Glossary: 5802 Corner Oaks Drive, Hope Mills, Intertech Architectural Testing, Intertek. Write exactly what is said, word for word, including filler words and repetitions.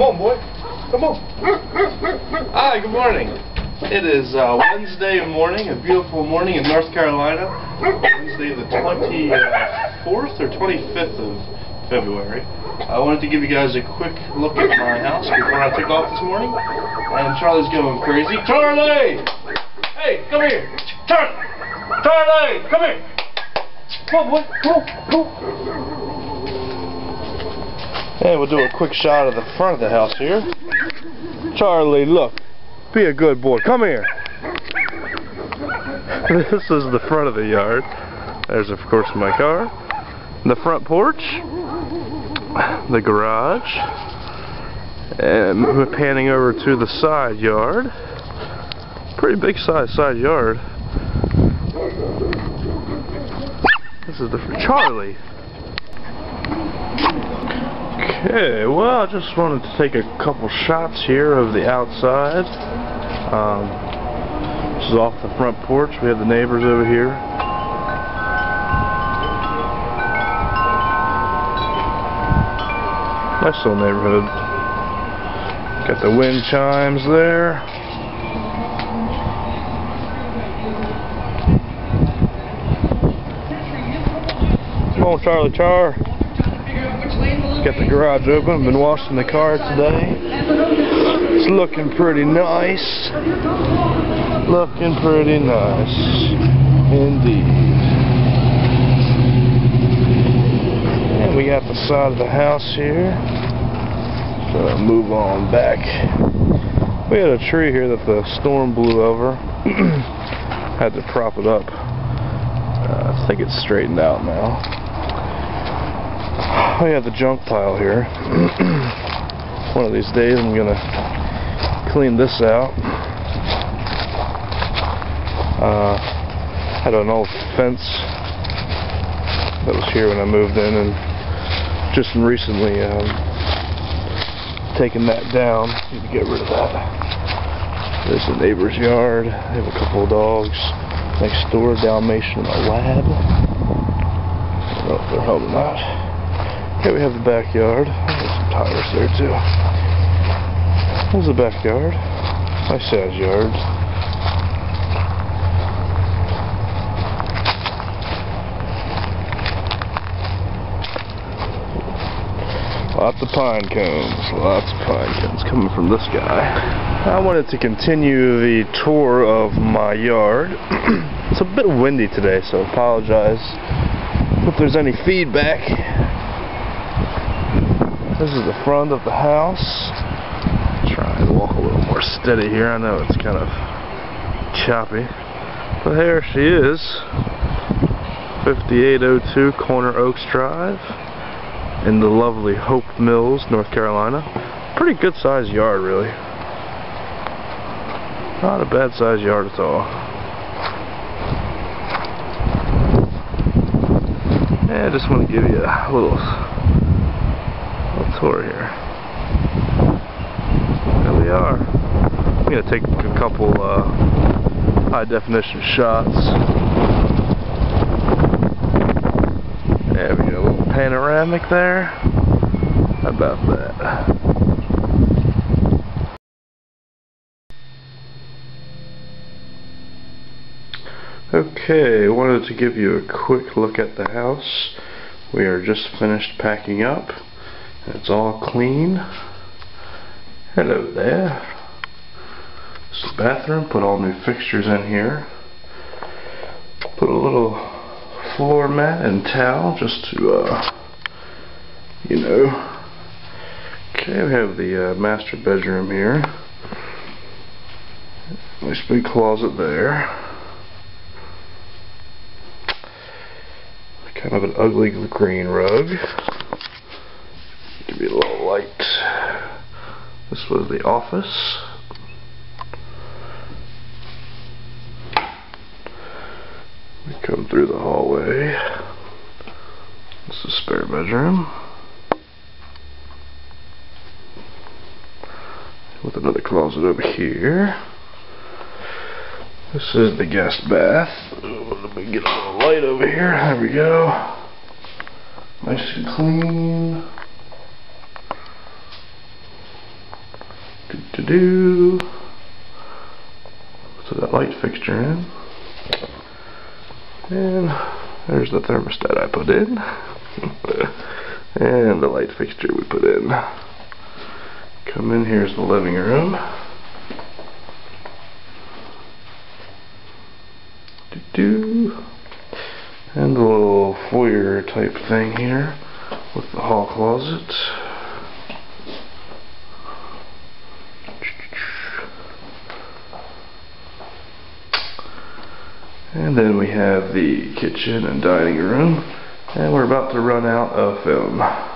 Come on, boy. Come on. Hi, good morning. It is uh, Wednesday morning, a beautiful morning in North Carolina. Wednesday the twenty-fourth or twenty-fifth of February. I wanted to give you guys a quick look at my house before I took off this morning. And Charlie's going crazy. Charlie! Hey, come here! Charlie! Charlie! Come here! Come on, boy! Come on! Come on! And we'll do a quick shot of the front of the house here. Charlie, look! Be a good boy. Come here! This is the front of the yard. There's, of course, my car. The front porch. The garage. And we're panning over to the side yard. Pretty big size side yard. This is the fr- Charlie. Okay, well, I just wanted to take a couple shots here of the outside. Um, this is off the front porch. We have the neighbors over here. Nice little neighborhood. Got the wind chimes there. Come on, Charlie Char. Got the garage open. Been washing the car today. It's looking pretty nice. Looking pretty nice indeed. We got the side of the house here. So I'll move on back. We had a tree here that the storm blew over. Had to prop it up. Uh, I think it's straightened out now. We have the junk pile here. One of these days I'm gonna clean this out. Uh, had an old fence that was here when I moved in, and just recently um, taking that down. Need to get rid of that. There's the neighbor's yard. I have a couple of dogs next door, Dalmatian and a lab. I don't know if they're home or not. Here we have the backyard. There's some tires there too. There's the backyard. Nice size yard. Lots of pine cones, lots of pine cones coming from this guy. I wanted to continue the tour of my yard. It's a bit windy today, so apologize if there's any feedback. This is the front of the house. Try and walk a little more steady here. I know it's kind of choppy. But here she is, fifty-eight oh two Corner Oaks Drive, in the lovely Hope Mills, North Carolina. Pretty good sized yard, really. Not a bad sized yard at all. And I just want to give you a little, little tour here. There we are. I'm going to take a couple uh, high definition shots. Yeah, we got a little panoramic there. How about that? Okay, wanted to give you a quick look at the house. We are just finished packing up. It's all clean. Hello there. This is the bathroom. Put all new fixtures in here. Put a little floor mat and towel just to, uh, you know. Okay, we have the uh, master bedroom here. Nice big closet there. Kind of an ugly green rug. Give you a little light. This was the office. We come through the hallway. This is the spare bedroom with another closet over here. This is the guest bath. Let me get a little light over here. There we go. Nice and clean. to do. Put that light fixture in. And there's the thermostat I put in. And the light fixture we put in. Come in, here's the living room. Do-do. And the little foyer type thing here with the hall closet. And then we have the kitchen and dining room. And we're about to run out of film.